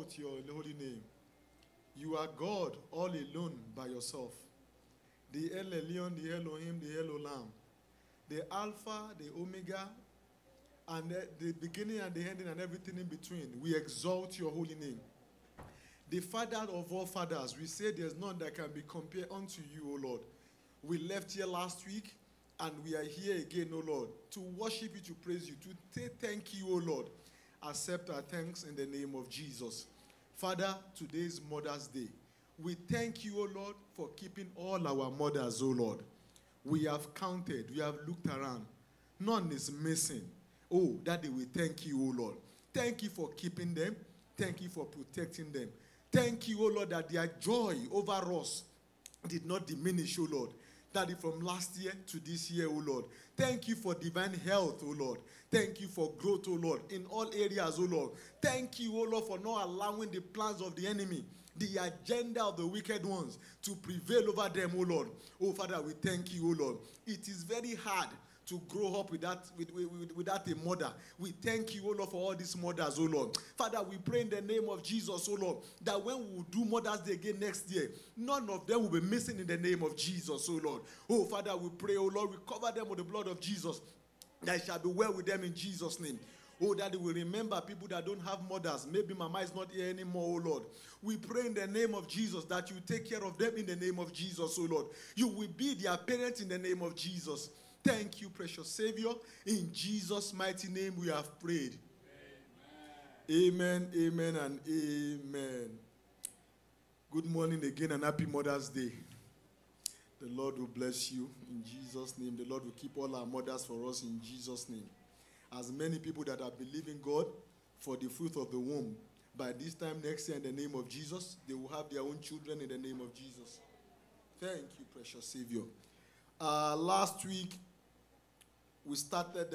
exalt your holy name. You are God all alone by yourself. The El Elyon, the Elohim, the El Olam, the Alpha, the Omega, and the beginning and the ending and everything in between. We exalt your holy name. The Father of all fathers, we say there's none that can be compared unto you, O Lord. We left here last week, and we are here again, O Lord, to worship you, to praise you, to thank you, O Lord. Accept our thanks in the name of Jesus. Father, today is Mother's Day. We thank you, O Lord, for keeping all our mothers, O Lord. We have counted, we have looked around. None is missing. Oh, Daddy, we thank you, O Lord. Thank you for keeping them. Thank you for protecting them. Thank you, O Lord, that their joy over us did not diminish, O Lord. Daddy, from last year to this year, O Lord. Thank you for divine health, O Lord. Thank you for growth, O Lord, in all areas, O Lord. Thank you, O Lord, for not allowing the plans of the enemy, the agenda of the wicked ones, to prevail over them, O Lord. Oh, Father, we thank you, O Lord. It is very hard to grow up without a mother. We thank you, O Lord, for all these mothers, O Lord. Father, we pray in the name of Jesus, O Lord, that when we will do Mother's Day again next year, none of them will be missing in the name of Jesus, O Lord. Oh, Father, we pray, O Lord, we cover them with the blood of Jesus, that it shall be well with them in Jesus' name. Oh, Daddy, we remember people that don't have mothers. Maybe Mama is not here anymore, oh Lord. We pray in the name of Jesus that you take care of them in the name of Jesus, oh Lord. You will be their parent in the name of Jesus. Thank you, precious Savior. In Jesus' mighty name we have prayed. Amen, amen, amen and amen. Good morning again and happy Mother's Day. The Lord will bless you in Jesus' name. The Lord will keep all our mothers for us in Jesus' name. As many people that are believing God for the fruit of the womb, by this time next year in the name of Jesus, they will have their own children in the name of Jesus. Thank you, precious Savior. Last week, we started,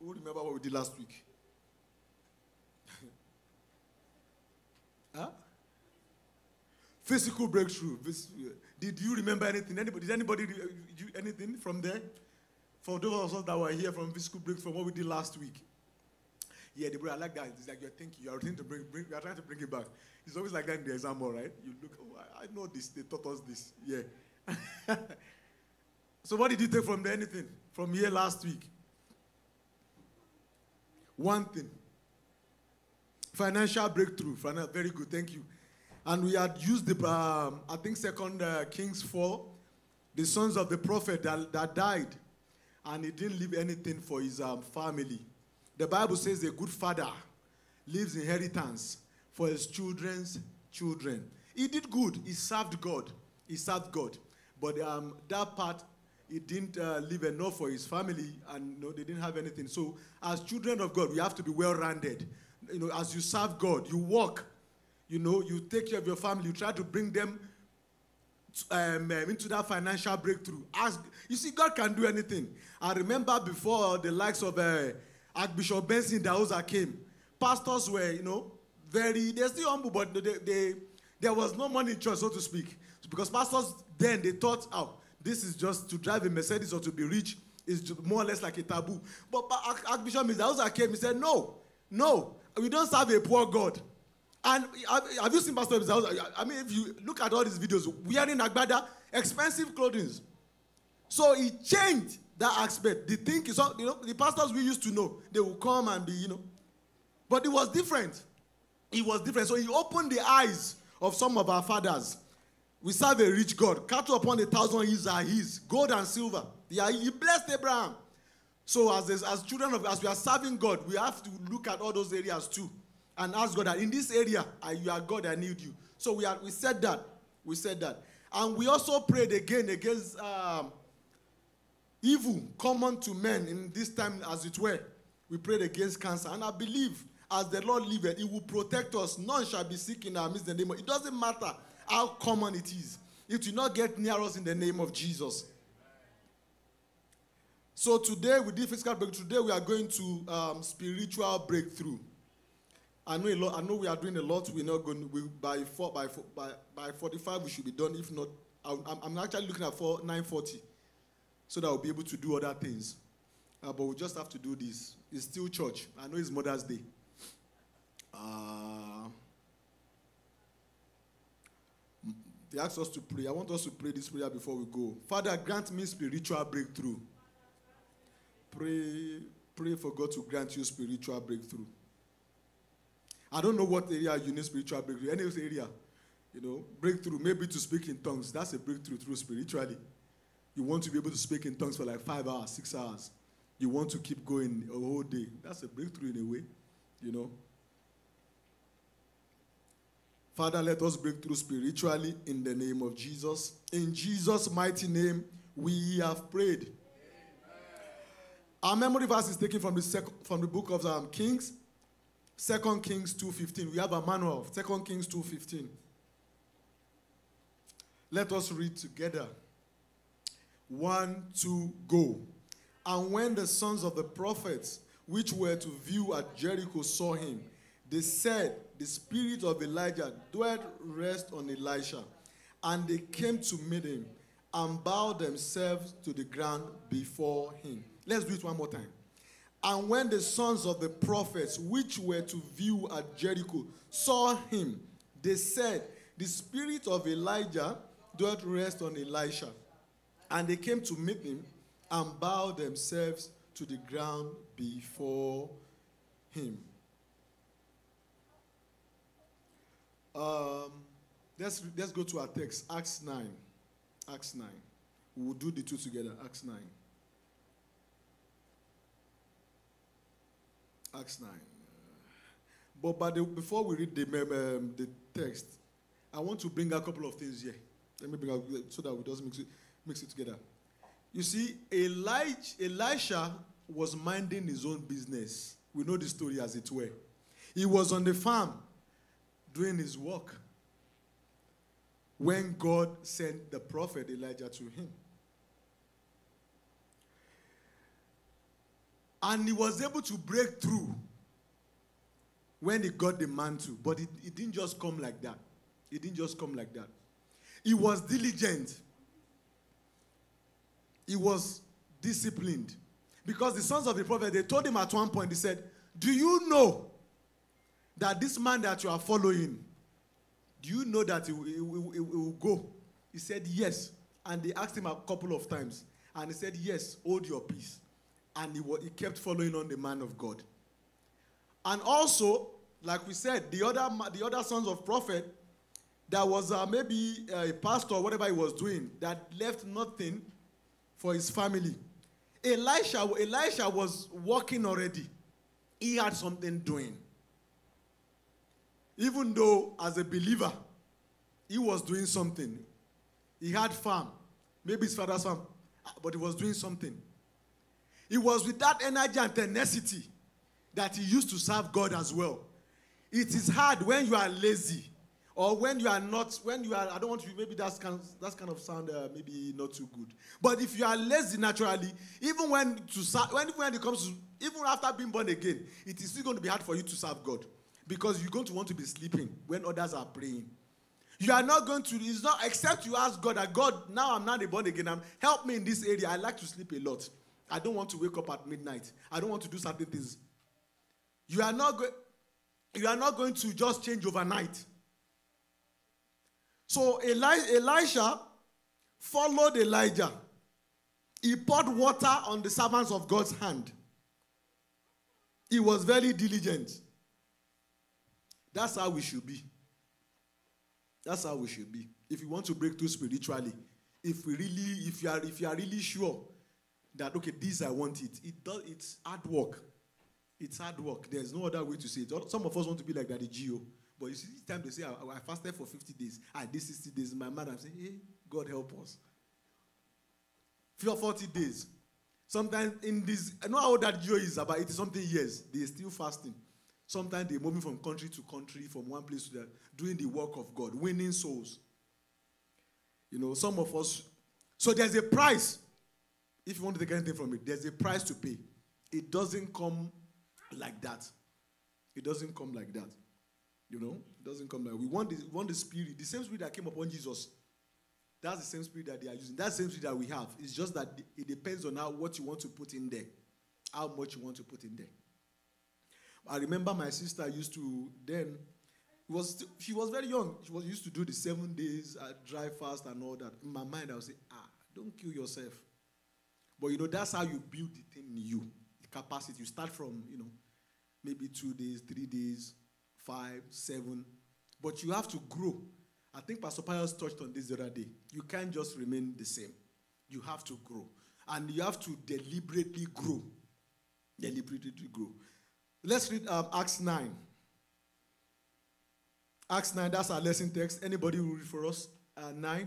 who remember what we did last week? Huh? Physical breakthrough. Did you remember anything? Anybody? Did anybody do anything from there? For those of us that were here from physical break, from what we did last week. Yeah, the brother, I like that. It's like you're trying to bring it back. It's always like that in the exam, all right? You look, oh, I know this, they taught us this. Yeah. So what did you take from there, anything, from here last week? One thing. Financial breakthrough. Very good, thank you. And we had used the, I think, 2 Kings 4, the sons of the prophet that died. And he didn't leave anything for his family. The Bible says a good father leaves inheritance for his children's children. He did good. He served God. He served God. But that part, he didn't leave enough for his family, and they didn't have anything. So as children of God, we have to be well-rounded. As you serve God, you work. You take care of your family. You try to bring them into that financial breakthrough. You see, God can do anything. I remember before the likes of Archbishop Benson Daosa came, pastors were, they're still humble, but there was no money in church, so to speak. Because pastors then, they thought, oh, this is just to drive a Mercedes or to be rich. It's more or less like a taboo. But Archbishop Daosa came, he said, no, we don't serve a poor God. And have you seen Pastor Daosa? I mean, if you look at all these videos, wearing agbada, expensive clothing. So he changed that aspect. The thing is, the pastors we used to know, they will come and be, But it was different. It was different. So he opened the eyes of some of our fathers. We serve a rich God. Cattle upon 1,000 hills are his. Gold and silver. He blessed Abraham. So as children of, as we are serving God, we have to look at all those areas too. And ask God that in this area, you are God, I need you. So we said that. We said that. And we also prayed again against evil common to men in this time as it were. We prayed against cancer. And I believe as the Lord liveth, it will protect us. None shall be sick in our midst in the name of. It doesn't matter how common it is. It will not get near us in the name of Jesus. So today we did physical breakthrough. Today we are going to spiritual breakthrough. I know we are doing a lot. We're not going to, by 45 we should be done. If not, I'm actually looking at 9:40, so that we'll be able to do other things. But we just have to do this. It's still church. I know it's Mother's Day. They asked us to pray. I want us to pray this prayer before we go. Father, grant me spiritual breakthrough. Pray for God to grant you spiritual breakthrough. I don't know what area you need spiritual breakthrough. Any area, you know, breakthrough. Maybe to speak in tongues. That's a breakthrough through spiritually. You want to be able to speak in tongues for like 5 hours, 6 hours. You want to keep going a whole day. That's a breakthrough in a way, you know. Father, let us break through spiritually in the name of Jesus. In Jesus' mighty name, we have prayed. Amen. Our memory verse is taken from the book of Kings, 2 Kings 2:15. We have a manual, 2 Kings 2:15. Let us read together. 1, 2, go. And when the sons of the prophets, which were to view at Jericho, saw him, they said, the spirit of Elijah dwelt rest on Elisha. And they came to meet him and bowed themselves to the ground before him. Let's do it one more time. And when the sons of the prophets, which were to view at Jericho, saw him, they said, the spirit of Elijah dwelt rest on Elisha. And they came to meet him and bowed themselves to the ground before him. Let's go to our text, Acts 9. Acts 9. We'll do the two together, Acts 9. Acts 9. But before we read the text, I want to bring a couple of things here. Let me bring out so that we just mix it together. You see, Elisha was minding his own business. We know the story as it were. He was on the farm, doing his work, when God sent the prophet Elijah to him. And he was able to break through when he got the mantle. But it didn't just come like that. It didn't just come like that. He was diligent. He was disciplined. Because the sons of the prophet, they told him at one point, they said, do you know that this man that you are following, do you know that he will go? He said, yes. And they asked him a couple of times. And he said, yes, hold your peace. And he kept following on the man of God. And also, like we said, the other sons of prophet, there was maybe a pastor or whatever he was doing that left nothing for his family. Elisha was working already. He had something doing. Even though, as a believer, he was doing something. He had farm, maybe his father's farm, but he was doing something. It was with that energy and tenacity that he used to serve God as well. It is hard when you are lazy or when you are not, I don't want to, maybe that's kind of sound maybe not too good. But if you are lazy naturally, even when it comes to, even after being born again, it is still going to be hard for you to serve God. Because you're going to want to be sleeping when others are praying. You are not going to, it's not, except you ask God that, God, now I'm not a born again. Help me in this area. I like to sleep a lot. I don't want to wake up at midnight. I don't want to do certain things. You are not going to just change overnight. So Elisha followed Elijah. He poured water on the servants of God's hand. He was very diligent. That's how we should be. That's how we should be. If you want to break through spiritually, if you are really sure that, okay, this I want it. It's hard work. It's hard work. There's no other way to say it. Some of us want to be like that, the GO. But you see, each time they say, I fasted for 50 days. I did 60 days. In my mind, I'm saying, hey, God help us. 40 days. Sometimes in this, I know how old that GO is, about 80-something years. They're still fasting. Sometimes they're moving from country to country, from one place to the other, doing the work of God, winning souls. You know, some of us. So there's a price. If you want to take anything from it, there's a price to pay. It doesn't come like that. It doesn't come like that. You know, it doesn't come like that. We want the spirit, the same spirit that came upon Jesus. That's the same spirit that they are using. That's the same spirit that we have. It's just that it depends on what you want to put in there, how much you want to put in there. I remember my sister used to then, She was very young. She was used to do the 7 days, dry fast and all that. In my mind, I would say, don't kill yourself. But, that's how you build the thing in you, the capacity. You start from, maybe 2 days, 3 days, 5, 7. But you have to grow. I think Pastor Pius touched on this the other day. You can't just remain the same. You have to grow. And you have to deliberately grow. Deliberately grow. Let's read Acts 9. Acts 9, that's our lesson text. Anybody will read for us? 9, 1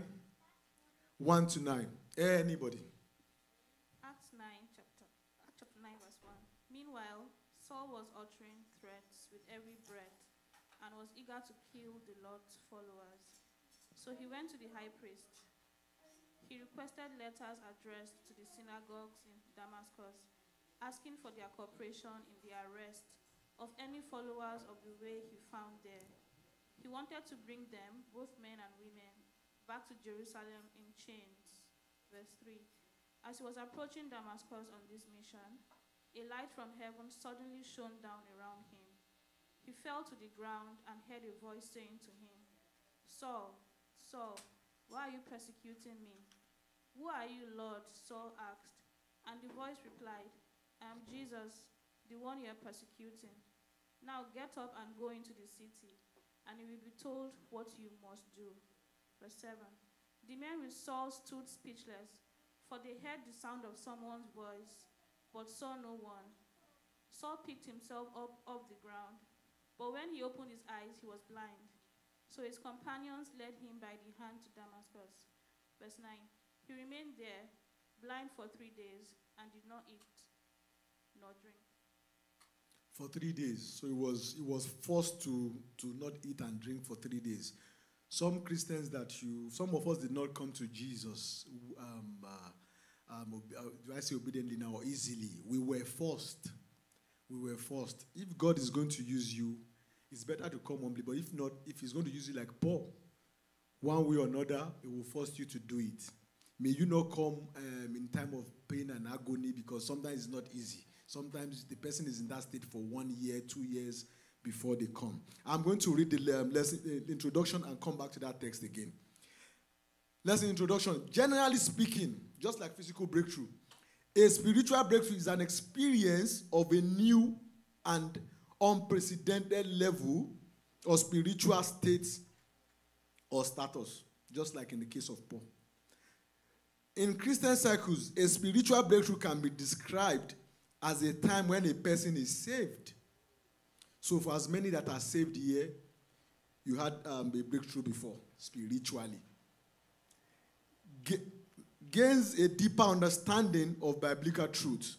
to 9. Anybody? Acts chapter 9, verse 1. Meanwhile, Saul was uttering threats with every breath and was eager to kill the Lord's followers. So he went to the high priest. He requested letters addressed to the synagogues in Damascus, asking for their cooperation in the arrest of any followers of the way he found there. He wanted to bring them, both men and women, back to Jerusalem in chains. Verse 3. As he was approaching Damascus on this mission, a light from heaven suddenly shone down around him. He fell to the ground and heard a voice saying to him, "Saul, Saul, why are you persecuting me?" "Who are you, Lord?" Saul asked, and the voice replied, "I am Jesus, the one you are persecuting. Now get up and go into the city, and you will be told what you must do." Verse 7. The men with Saul stood speechless, for they heard the sound of someone's voice, but saw no one. Saul picked himself up off the ground, but when he opened his eyes, he was blind. So his companions led him by the hand to Damascus. Verse 9. He remained there, blind for 3 days, and did not eat nor drink. For 3 days. So he was forced to not eat and drink for 3 days. Some Christians some of us did not come to Jesus, do I say obediently now or easily? We were forced. We were forced. If God is going to use you, it's better to come humbly, but if not, if he's going to use you like Paul, one way or another, it will force you to do it. May you not come in time of pain and agony, because sometimes it's not easy. Sometimes the person is in that state for 1 year, 2 years before they come. I'm going to read the lesson introduction and come back to that text again. Lesson introduction. Generally speaking, just like physical breakthrough, a spiritual breakthrough is an experience of a new and unprecedented level or spiritual state or status, just like in the case of Paul. In Christian circles, a spiritual breakthrough can be described as a time when a person is saved. So for as many that are saved here, you had a breakthrough before, spiritually. Gains a deeper understanding of biblical truth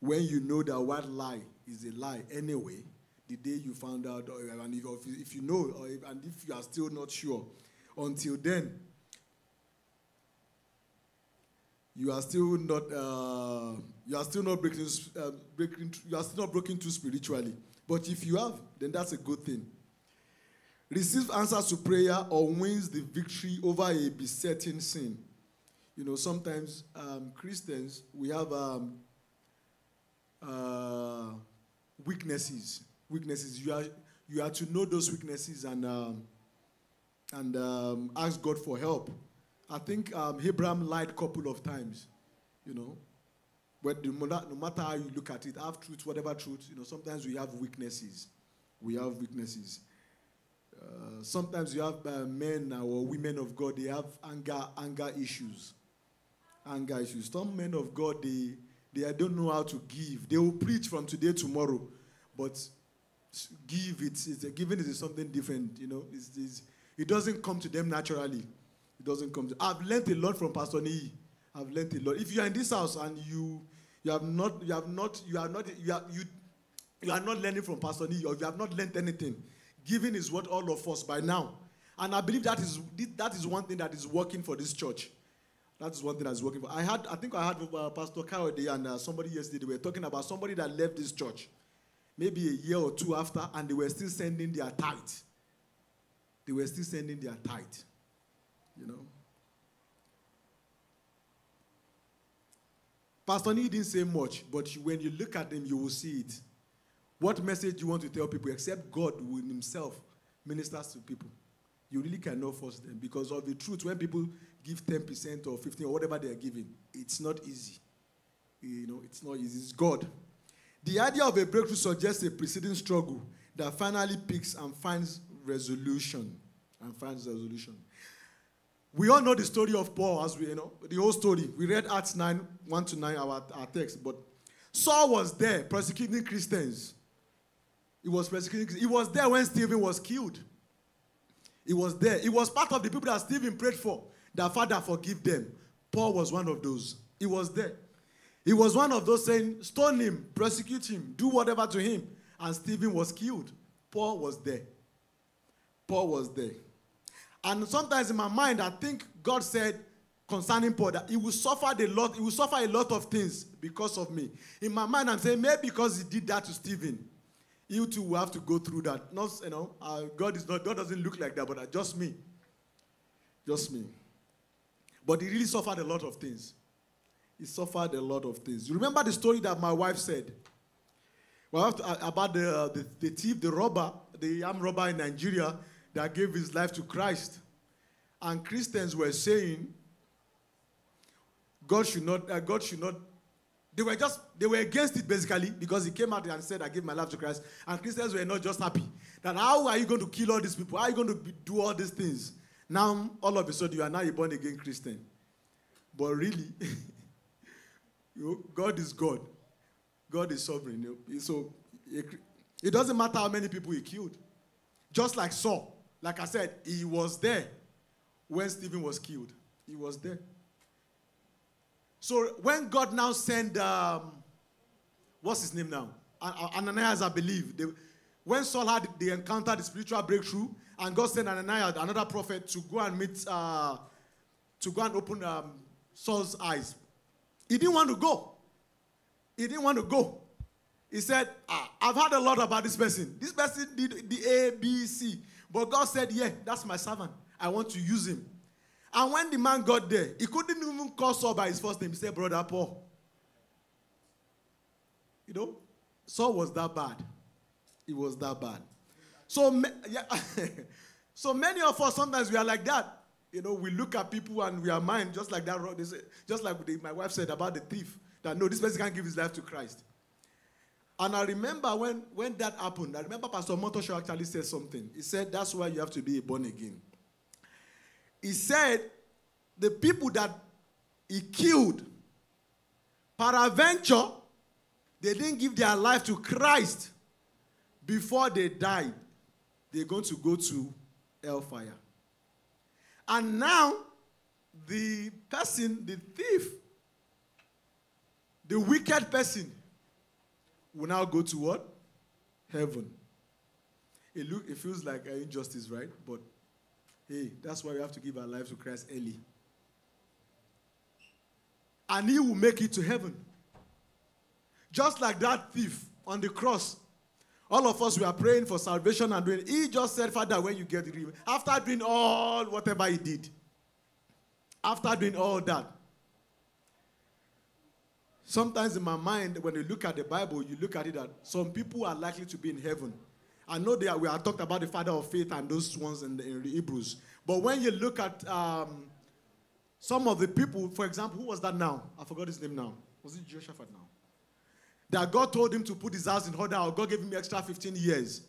when you know that what lie is a lie anyway, the day you found out, and if you know, and if you are still not sure, until then, you are still not broken through spiritually. But if you have, then that's a good thing. Receives answers to prayer or wins the victory over a besetting sin. Sometimes Christians, we have weaknesses. You are to know those weaknesses and ask God for help. I think Abraham lied a couple of times, But no matter how you look at it, half truth, whatever truth, sometimes we have weaknesses. We have weaknesses. Sometimes you have men or women of God, they have anger issues. Anger issues. Some men of God, they don't know how to give. They will preach from today to tomorrow, but giving is something different, It doesn't come to them naturally. It doesn't come to them. I've learned a lot from Pastor Niyi. I've learned a lot. If you are in this house and you are not learning from Pastor Niyi, or you have not learned anything, giving is what all of us by now. And I believe that is one thing that is working for this church. That is one thing that's working for. I think I had Pastor Kawade and somebody yesterday. They were talking about somebody that left this church, maybe a year or two after, and they were still sending their tithe. They were still sending their tithe, Pastor Niyi didn't say much, but when you look at them, you will see it. What message do you want to tell people except God will himself ministers to people. You really cannot force them because of the truth. When people give 10% or 15% or whatever they are giving, it's not easy. You know, it's not easy. It's God. The idea of a breakthrough suggests a preceding struggle that finally picks and finds resolution. We all know the story of Paul, as we, you know, the whole story. We read Acts 9, 1 to 9, our text. But Saul was there persecuting Christians. He was there when Stephen was killed. He was there. He was part of the people that Stephen prayed for. That Father, forgive them. Paul was one of those. He was there. He was one of those saying, stone him, persecute him, do whatever to him. And Stephen was killed. Paul was there. Paul was there. And sometimes in my mind, I think God said concerning Paul that he will suffer a lot. He will suffer a lot of things because of me. In my mind, I'm saying maybe because he did that to Stephen, you too will have to go through that. Not, you know, God doesn't look like that, but just me. Just me. But he really suffered a lot of things. He suffered a lot of things. You remember the story that my wife said? Well, about the thief, the robber, the armed robber in Nigeria that gave his life to Christ. And Christians were saying, God should not. They were against it basically because he came out and said, I gave my life to Christ. And Christians were not just happy. That how are you going to kill all these people? How are you going to do all these things? Now, all of a sudden, you are now a born again Christian. But really, God is God. God is sovereign. So it doesn't matter how many people he killed. Just like Saul, like I said, he was there when Stephen was killed. He was there. So when God now sent, what's his name now? Ananias, I believe. When Saul had the encounter, the spiritual breakthrough, and God sent Ananias, another prophet, to go and meet, to go and open Saul's eyes. He didn't want to go. He didn't want to go. He said, I've heard a lot about this person. This person did the A, B, C. But God said, yeah, that's my servant. I want to use him. And when the man got there, he couldn't even call Saul by his first name. He said, Brother Paul. You know, Saul was that bad. It was that bad. So, yeah. So many of us, sometimes we are like that. You know, we look at people and we are mine, just like that. Just like my wife said about the thief, that no, this person can't give his life to Christ. And I remember when that happened, I remember Pastor Montosho actually said something. He said, that's why you have to be born again. He said, the people that he killed, peradventure, they didn't give their life to Christ before they died. They're going to go to hellfire. And now, the person, the thief, the wicked person, will now go to what? Heaven. It feels like an injustice, right? But hey, that's why we have to give our lives to Christ early. And he will make it to heaven. Just like that thief on the cross. All of us, we are praying for salvation and doing. He just said, Father, when you get it, after doing all whatever he did, after doing all that, sometimes in my mind, when you look at the Bible, you look at it that some people are likely to be in heaven. I know we are talked about the father of faith and those ones in the Hebrews. But when you look at some of the people, for example, who was that now? I forgot his name now. Was it Jehoshaphat now? That God told him to put his house in order, or God gave him extra 15 years.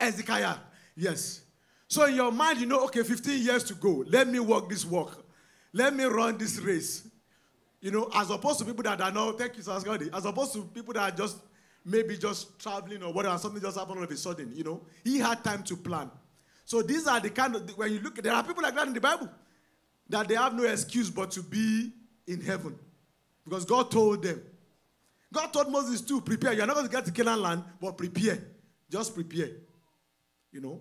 Hezekiah, yes. So in your mind, you know, okay, 15 years to go. Let me walk this walk. Let me run this race. You know, as opposed to people that are now, thank you, Sir God, as opposed to people that are just maybe just traveling or whatever, something just happened all of a sudden, you know. He had time to plan. So these are the kind of, when you look, there are people like that in the Bible, that they have no excuse but to be in heaven. Because God told them. God told Moses too, prepare. You're not going to get to Canaan land, but prepare. Just prepare. You know.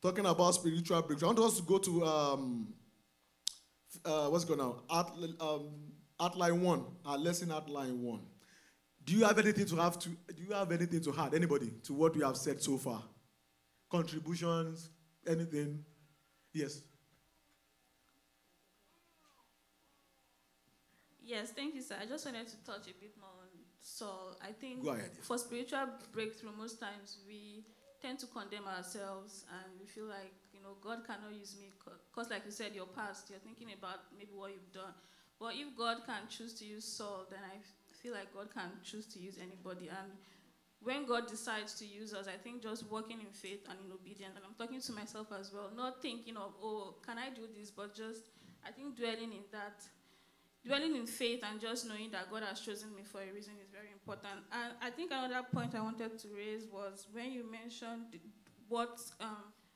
Talking about spiritual breakthrough. I want us to go to, what's going on? Outline 1. Our lesson outline 1. Do you have anything to add, anybody, to what we have said so far? Contributions, anything? Yes. Yes, thank you, sir. I just wanted to touch a bit more on Saul. I think for spiritual breakthrough, most times we tend to condemn ourselves, and we feel like, you know, God cannot use me because, like you said, your past, you're thinking about maybe what you've done. But if God can choose to use Saul, then I feel like God can choose to use anybody. And when God decides to use us, I think just walking in faith and in obedience, and I'm talking to myself as well, not thinking of, oh, can I do this, but just, I think dwelling in that, dwelling in faith and just knowing that God has chosen me for a reason is very important. And I think another point I wanted to raise was when you mentioned what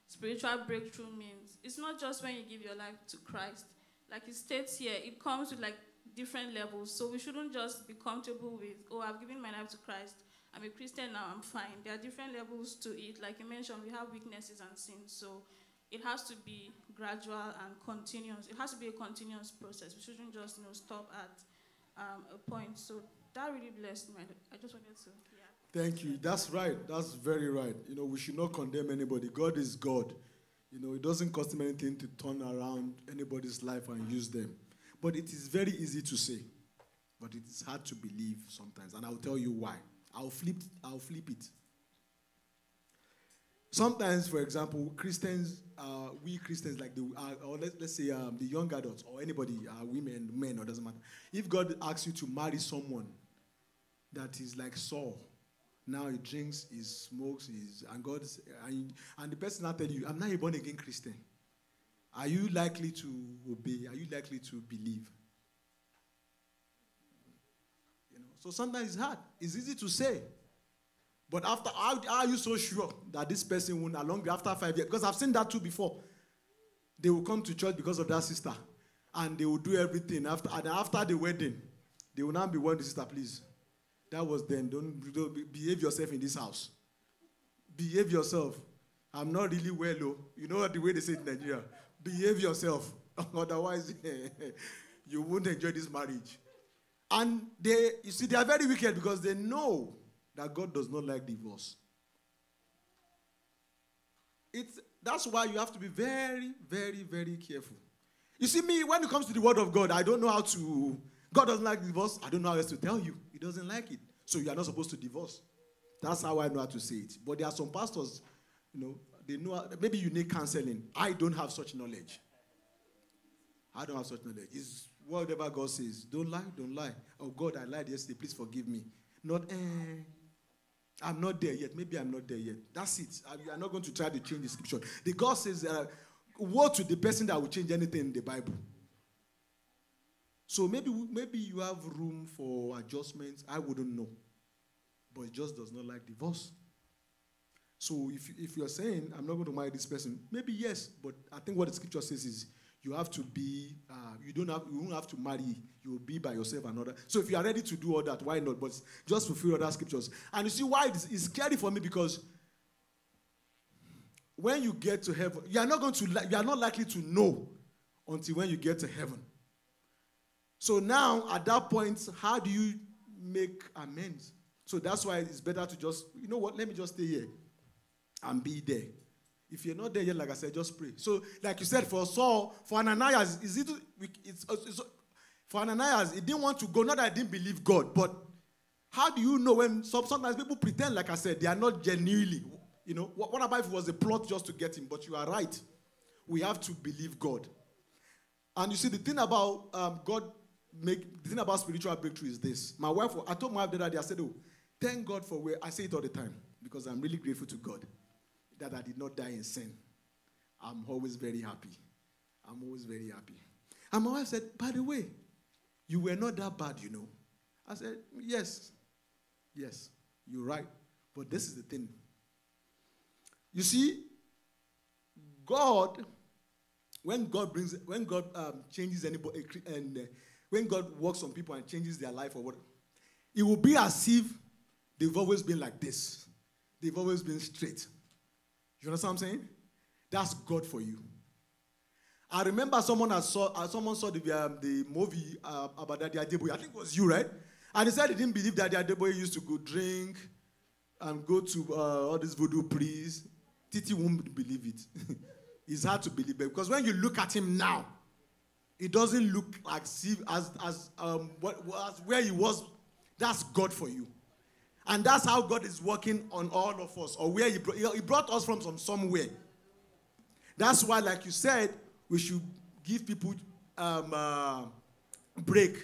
spiritual breakthrough means. It's not just when you give your life to Christ. Like it states here, it comes with like different levels. So we shouldn't just be comfortable with, oh, I've given my life to Christ. I'm a Christian now, I'm fine. There are different levels to it. Like you mentioned, we have weaknesses and sins. So it has to be gradual and continuous. It has to be a continuous process. We shouldn't just, you know, stop at a point. So that really blessed me. I just wanted to. Yeah. Thank you. That's right. That's very right. You know, we should not condemn anybody. God is God. You know, it doesn't cost him anything to turn around anybody's life and use them. But it is very easy to say, but it is hard to believe sometimes. And I'll tell you why. I'll flip it. Sometimes, for example, Christians, we Christians, like the, or let's say the young adults or anybody, women, men, or doesn't matter. If God asks you to marry someone that is like Saul, now he drinks, he smokes, and the person now tells you, I'm not a born again Christian. Are you likely to obey? Are you likely to believe? You know, so sometimes it's hard. It's easy to say. But after, how are you so sure that this person won't along after 5 years? Because I've seen that too before. They will come to church because of that sister, and they will do everything. After the wedding, they will not be warned, sister, please. That was then. Don't behave yourself in this house. Behave yourself. I'm not really well, though. You know the way they say it in Nigeria. Behave yourself. Otherwise, you won't enjoy this marriage. And they are very wicked because they know that God does not like divorce. That's why you have to be very, very, very careful. You see me, when it comes to the word of God, I don't know how to... God doesn't like divorce. I don't know how else to tell you. He doesn't like it. So you are not supposed to divorce. That's how I know how to say it. But there are some pastors, you know, they know, maybe you need counseling. I don't have such knowledge. I don't have such knowledge. It's whatever God says. Don't lie, don't lie. Oh, God, I lied yesterday. Please forgive me. Not, I'm not there yet. Maybe I'm not there yet. That's it. You are not going to try to change the scripture. The God says, woe to the person that will change anything in the Bible. So maybe you have room for adjustments. I wouldn't know. But it just does not like divorce. So if you're saying, I'm not going to marry this person, maybe yes. But I think what the scripture says is you have to be, you won't have to marry. You'll be by yourself and other. So if you are ready to do all that, why not? But just fulfill other scriptures. And you see why it's scary for me, because when you get to heaven, you are not likely to know until when you get to heaven. So now, at that point, how do you make amends? So that's why it's better to just, you know what, let me just stay here and be there. If you're not there yet, like I said, just pray. So like you said, for Saul, for Ananias, for Ananias, he didn't want to go. Not that I didn't believe God, but how do you know when sometimes people pretend, like I said, they are not genuinely, you know, what about if it was a plot just to get him? But you are right. We have to believe God. And you see, the thing about the thing about spiritual breakthrough is this. My wife, I told my wife that I said, oh, thank God for where I say it all the time, because I'm really grateful to God that I did not die in sin. I'm always very happy. I'm always very happy. And my wife said, by the way, you were not that bad, you know. I said, yes, you're right. But this is the thing. You see, when God works on people and changes their life or whatever, it will be as if they've always been like this. They've always been straight. You understand what I'm saying? That's God for you. I remember someone saw the movie about Daddy Adeboye. I think it was you, right? And he said he didn't believe that Daddy Adeboye used to go drink and go to all these voodoo priests. Titi won't believe it. It's hard to believe it, because when you look at him now, it doesn't look like as where he was. That's God for you. And that's how God is working on all of us, or where He brought us from somewhere. That's why, like you said, we should give people break.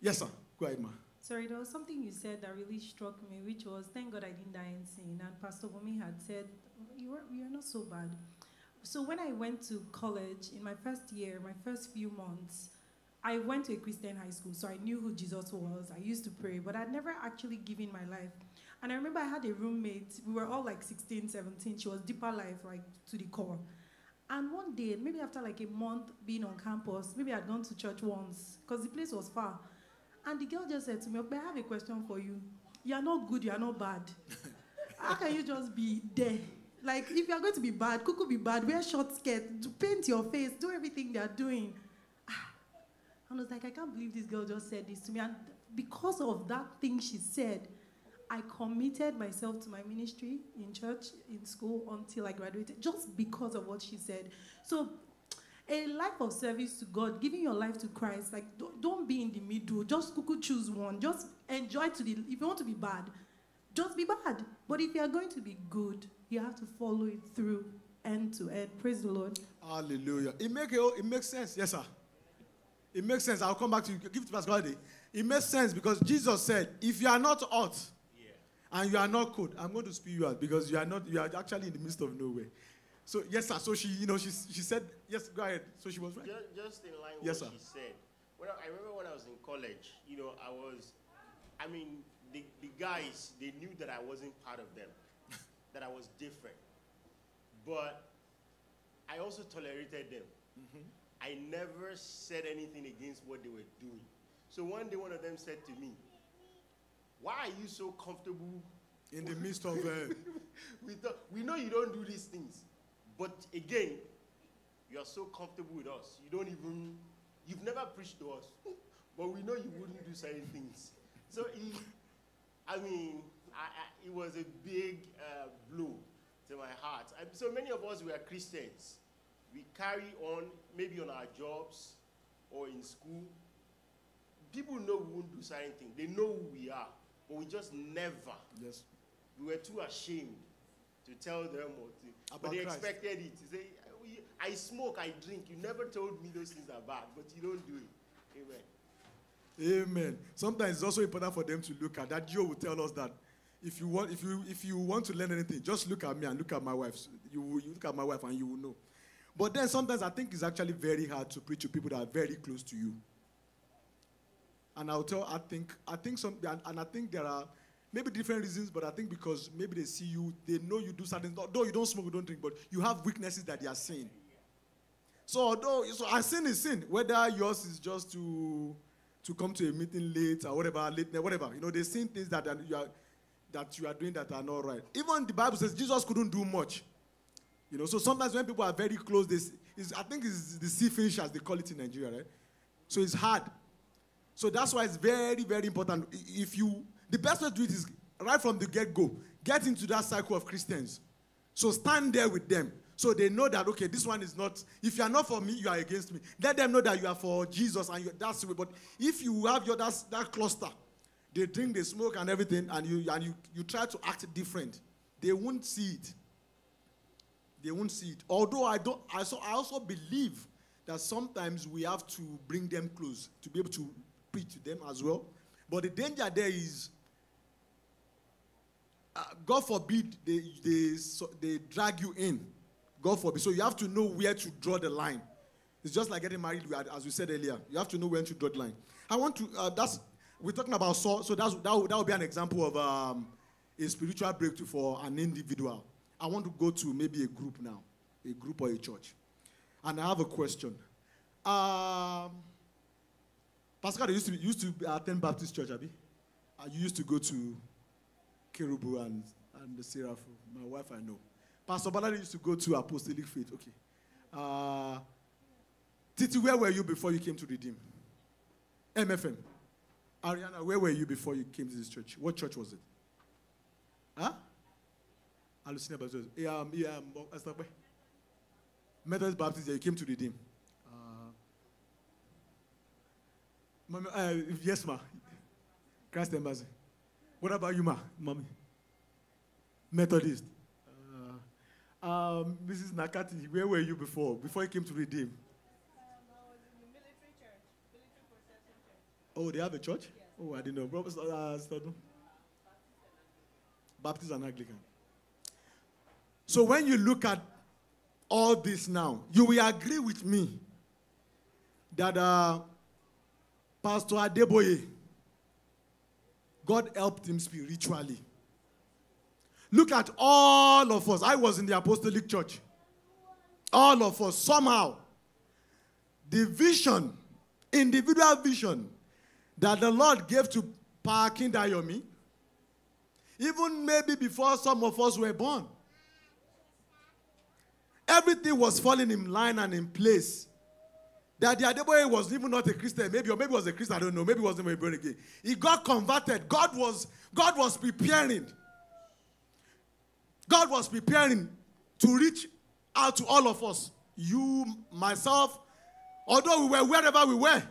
Yes, sir. Go ahead, ma. Sorry, there was something you said that really struck me, which was, thank God I didn't die in sin. And Pastor Bomi had said, you're not so bad. So when I went to college, in my first year, my first few months, I went to a Christian high school, so I knew who Jesus was. I used to pray, but I'd never actually given my life. And I remember I had a roommate. We were all like 16, 17. She was deeper life, like to the core. And one day, maybe after like a month being on campus, maybe I'd gone to church once, because the place was far. And the girl just said to me, okay, I have a question for you. You are not good, you are not bad. How can you just be there? Like, if you are going to be bad, cuckoo be bad, wear short skirt, paint your face, do everything they are doing. And I was like, I can't believe this girl just said this to me. And because of that thing she said, I committed myself to my ministry in church, in school, until I graduated, just because of what she said. So a life of service to God, giving your life to Christ, like, don't be in the middle. Just cuckoo choose one. Just enjoy to the, if you want to be bad, just be bad. But if you are going to be good, you have to follow it through end to end. Praise the Lord. Hallelujah. It makes sense. Yes, sir. It makes sense. I'll come back to you. Give it to Pastor Ade. It makes sense because Jesus said, if you are not hot and you are not cold, I'm going to spew you out because you are actually in the midst of nowhere. So, yes, sir. So she said, yes, go ahead. So she was right. Just in line with what she said. Well, I remember when I was in college, the guys, they knew that I wasn't part of them, that I was different. But I also tolerated them. Mm-hmm. I never said anything against what they were doing. So one day one of them said to me, why are you so comfortable? In the midst of... we know you don't do these things. But again, you are so comfortable with us. You don't even... You've never preached to us. But we know you wouldn't do certain things. So it was a big blow to my heart. So many of us were Christians. We carry on, maybe on our jobs or in school. People know we won't do certain things. They know who we are, but we just never. Yes. We were too ashamed to tell them or to. But they expected it. They say, I smoke, I drink. You never told me those things are bad, but you don't do it. Amen. Amen. Sometimes it's also important for them to look at that. Joe will tell us that. If you want to learn anything, just look at me and look at my wife. You look at my wife and you will know. But then sometimes I think it's actually very hard to preach to people that are very close to you. And I think there are maybe different reasons, but I think because maybe they see you, they know you do certain things. Though you don't smoke, you don't drink, but you have weaknesses that they are seeing. So our sin is sin, whether yours is just to come to a meeting late or whatever, they see things that you are doing that are not right. Even the Bible says Jesus couldn't do much. So sometimes when people are very close, I think it's the sea fish, as they call it in Nigeria, right? So it's hard. So that's why it's very, very important. The best way to do it is right from the get-go. Get into that cycle of Christians. So stand there with them. So they know that, okay, this one is not, if you are not for me, you are against me. Let them know that you are for Jesus, and that's the way. But if you have that cluster, they drink, they smoke and everything, and you try to act different, they won't see it. They won't see it. Although I also believe that sometimes we have to bring them close to be able to preach to them as well. But the danger there is, God forbid, they drag you in. God forbid. So you have to know where to draw the line. It's just like getting married, as we said earlier. You have to know when to draw the line. We're talking about Saul, so that would be an example of a spiritual breakthrough for an individual. I want to go to maybe a group now, a group or a church. And I have a question. Pascal used to attend Baptist church, Abby. You used to go to Kerubu and the Seraph. My wife, I know. Pastor Ballard used to go to Apostolic Faith. Okay. Titi, where were you before you came to Redeem? MFM. Ariana, where were you before you came to this church? What church was it? Huh? Methodist Baptist, you came to Redeem. Yes, ma. Christ Embassy. What about you, mommy? Methodist. Mrs. Nakati, where were you before? Before you came to Redeem? I was in the military church, military procession church. Oh, they have a church? Yes. Oh, I didn't know. Baptist and Anglican. So when you look at all this now, you will agree with me that Pastor Adeboye, God helped him spiritually. Look at all of us. I was in the apostolic church. All of us, somehow, the vision, individual vision that the Lord gave to Pa Akindayomi, even maybe before some of us were born, everything was falling in line and in place. That the Adeboye was even not a Christian, maybe, or maybe was a Christian, I don't know, maybe wasn't born again. He got converted. God was preparing. God was preparing to reach out to all of us. You, myself, although we were wherever we were.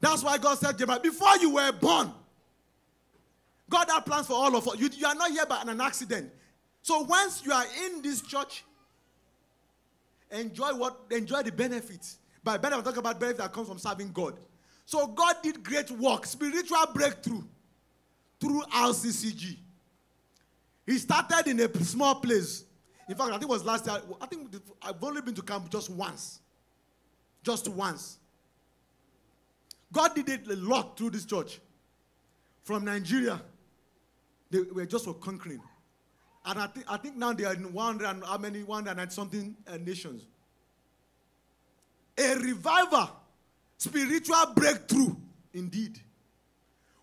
That's why God said, Jeremiah, before you were born, God had plans for all of us. You are not here by an accident. So once you are in this church, enjoy the benefits. By benefit, I'm talking about benefit that comes from serving God. So God did great work, spiritual breakthrough through CCG. He started in a small place. In fact, I think it was last year. I think I've only been to camp just once. Just once. God did it a lot through this church. From Nigeria, they were just for conquering. And I think now they are in 190-something nations. A revival, spiritual breakthrough, indeed.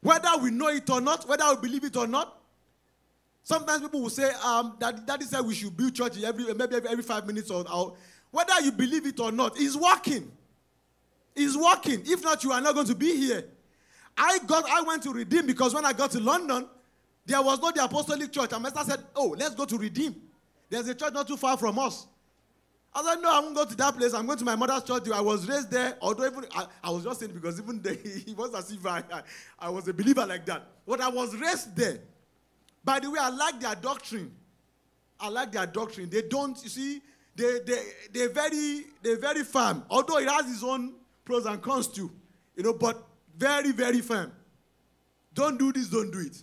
Whether we know it or not, whether we believe it or not, sometimes people will say that is why we should build church maybe every 5 minutes or out. Whether you believe it or not, it's working. It's working. If not, you are not going to be here. I went to Redeem because when I got to London, there was not the apostolic church. And my sister said, oh, let's go to Redeem. There's a church not too far from us. I said, no, I won't go to that place. I'm going to my mother's church. I was raised there. Although even, I was just saying because even there, it was as if I was a believer like that. But I was raised there. By the way, I like their doctrine. I like their doctrine. They don't, you see, they're very firm. Although it has its own pros and cons too, you know, but very, very firm. Don't do this, don't do it.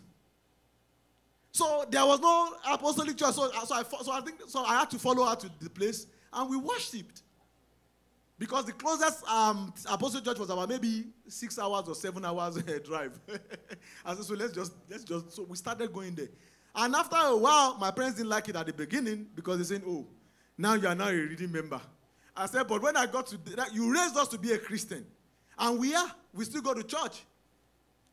So there was no apostolic church, so I had to follow her to the place, and we worshipped. Because the closest apostolic church was about maybe 6 hours or 7 hours drive. I said, so let's just, so we started going there. And after a while, my parents didn't like it at the beginning because they said, oh, now you are now a Redeemed member. I said, but when I got to that, you raised us to be a Christian. And we still go to church.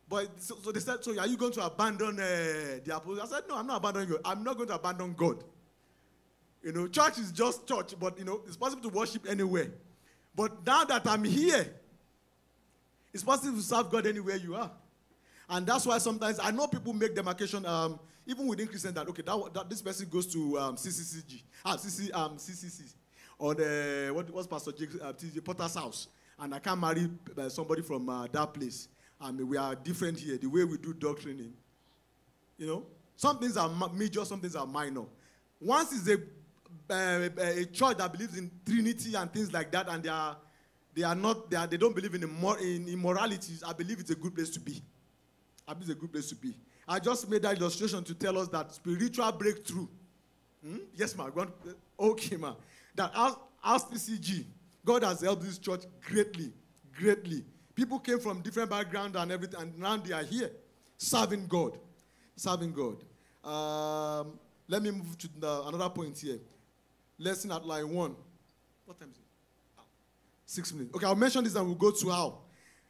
But so they said, so are you going to abandon the apostles? I said, no, I'm not abandoning you. I'm not going to abandon God. You know, church is just church, but you know, it's possible to worship anywhere. But now that I'm here, it's possible to serve God anywhere you are. And that's why sometimes I know people make demarcation, even within Christian, that, okay, that this person goes to CCC, or the, what was Pastor T.J. Potter's house, and I can't marry somebody from that place. I mean, we are different here, the way we do doctrine. You know, some things are major, some things are minor. Once it's a church that believes in Trinity and things like that, and they don't believe in immoralities, I believe it's a good place to be. I believe it's a good place to be. I just made that illustration to tell us that spiritual breakthrough. Yes, ma'am. Okay, ma'am. That as CCG, God has helped this church greatly, greatly. People came from different backgrounds and everything, and now they are here, serving God, serving God. Let me move to another point here. Lesson at line 1. What time is it? 6 minutes. Okay, I'll mention this and we'll go to how.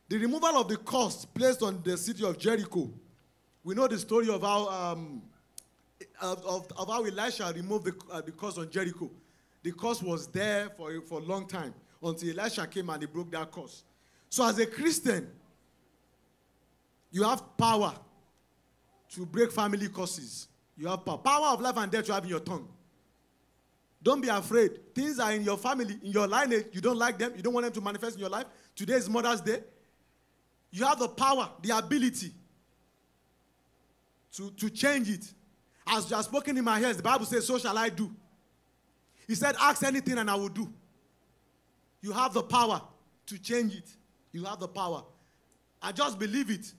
The removal of the curse placed on the city of Jericho. We know the story of how Elisha removed the curse on Jericho. The curse was there for a long time until Elisha came and he broke that curse. So as a Christian, you have power to break family curses. You have power. Power of life and death you have in your tongue. Don't be afraid. Things are in your family, in your lineage. You don't like them. You don't want them to manifest in your life. Today is Mother's Day. You have the power, the ability to change it. As you have spoken in my ears, the Bible says, so shall I do. He said, ask anything and I will do. You have the power to change it. You have the power. I just believe it.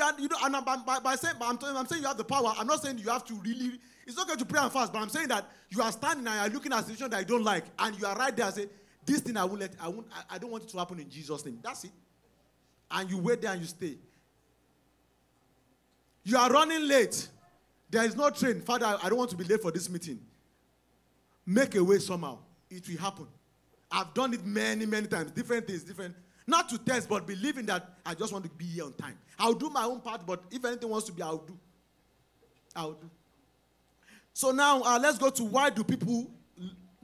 I'm saying you have the power. I'm not saying you have to really. It's not going to pray and fast, but I'm saying that you are standing and you are looking at a situation that you don't like, and you are right there and say, this thing I don't want it to happen in Jesus' name. That's it. And you wait there and you stay. You are running late. There is no train. Father, I don't want to be late for this meeting. Make a way somehow. It will happen. I've done it many, many times. Different things, different. Not to test, but believing that I just want to be here on time. I'll do my own part, but if anything wants to be, I'll do. I'll do. So now, let's go to why do people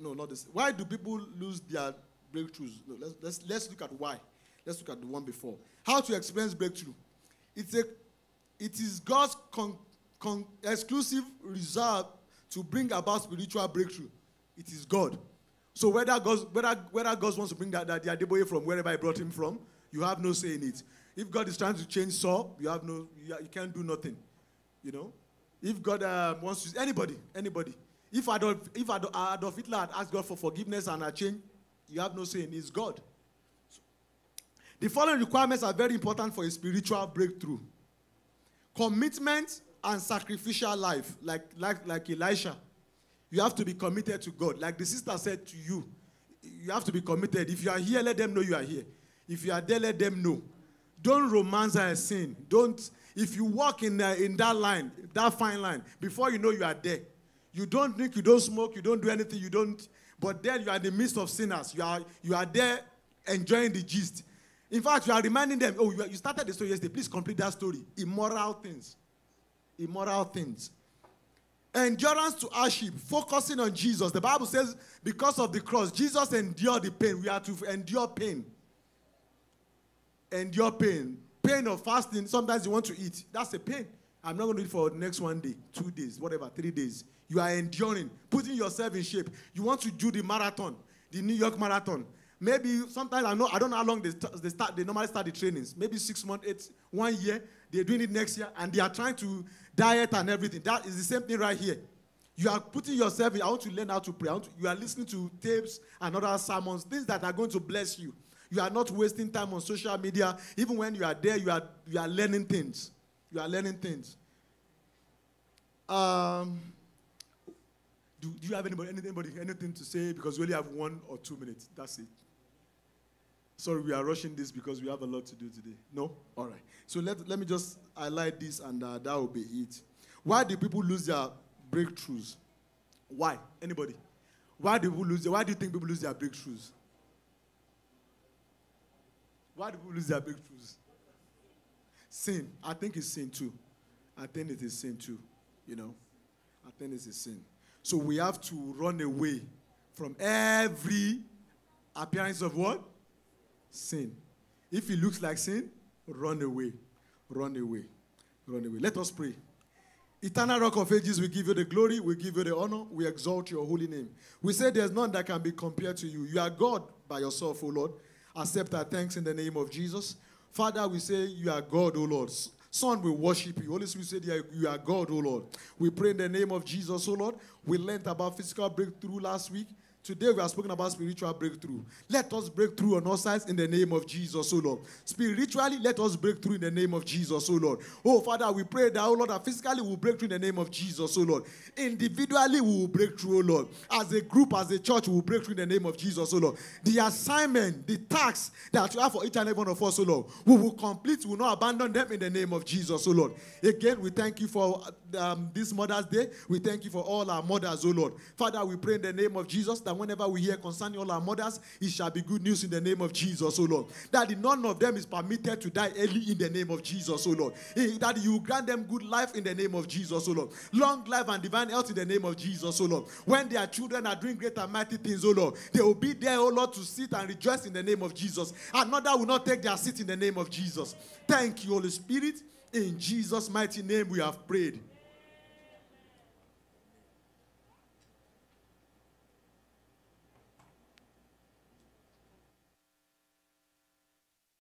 lose their breakthroughs? No, let's look at why. Let's look at the one before. How to experience breakthrough. It is God's exclusive reserve to bring about spiritual breakthrough. It is God. So whether God wants to bring that the Adeboye from wherever He brought him from, you have no say in it. If God is trying to change Saul, you can't do nothing. You know, if God wants to anybody. If Adolf Hitler had asked God for forgiveness and a change, you have no say in it. It's God. So, the following requirements are very important for a spiritual breakthrough: commitment and sacrificial life, like Elisha. You have to be committed to God. Like the sister said to you, you have to be committed. If you are here, let them know you are here. If you are there, let them know. Don't romance a sin. Don't. If you walk in that line, that fine line, before you know you are there. You don't drink, you don't smoke, you don't do anything, you don't. But then you are in the midst of sinners. You are there enjoying the gist. In fact, you are reminding them, oh, you started the story yesterday. Please complete that story. Immoral things. Immoral things. Endurance to hardship, focusing on Jesus. The Bible says, because of the cross, Jesus endured the pain. We are to endure pain. Endure pain. Pain of fasting. Sometimes you want to eat. That's a pain. I'm not going to eat for the next 1 day, 2 days, whatever, 3 days. You are enduring, putting yourself in shape. You want to do the marathon, the New York Marathon. Maybe sometimes I don't know how long they normally start the trainings. Maybe 6 months, 1 year. They're doing it next year, and they are trying to diet and everything. That is the same thing right here. You are putting yourself in. I want to learn how to pray. You are listening to tapes and other sermons, things that are going to bless you. You are not wasting time on social media. Even when you are there, you are learning things. You are learning things. Do you have anything to say? Because we only have 1 or 2 minutes. That's it. Sorry, we are rushing this because we have a lot to do today. No? All right. So let me just highlight this, and that will be it. Why do people lose their breakthroughs? Why? Anybody? Why do you think people lose their breakthroughs? Why do people lose their breakthroughs? Sin. I think it's sin too. You know? I think it's a sin. So we have to run away from every appearance of what? Sin. If it looks like sin, run away. Run away. Run away. Let us pray. Eternal Rock of Ages, we give you the glory, we give you the honor, we exalt your holy name. We say there's none that can be compared to you. You are God by yourself, O Lord. Accept our thanks in the name of Jesus. Father, we say you are God, O Lord. Son, we worship you. Holy Spirit, we say you are God, O Lord. We pray in the name of Jesus, O Lord. We learned about physical breakthrough last week. Today we are speaking about spiritual breakthrough. Let us break through on all sides in the name of Jesus, O Lord. Spiritually, let us break through in the name of Jesus, O Lord. Oh, Father, we pray that, O Lord, that physically we will break through in the name of Jesus, O Lord. Individually, we will break through, O Lord. As a group, as a church, we will break through in the name of Jesus, O Lord. The assignment, the task that you have for each and every one of us, O Lord, we will complete, we will not abandon them in the name of Jesus, O Lord. Again, we thank you for this Mother's Day. We thank you for all our mothers, O Lord. Father, we pray in the name of Jesus that whenever we hear concerning all our mothers, it shall be good news in the name of Jesus, O Lord. That none of them is permitted to die early in the name of Jesus, O Lord. That you grant them good life in the name of Jesus, O Lord. Long life and divine health in the name of Jesus, O Lord. When their children are doing great and mighty things, O Lord, they will be there, O Lord, to sit and rejoice in the name of Jesus. Another will not take their seat in the name of Jesus. Thank you, Holy Spirit. In Jesus' mighty name we have prayed.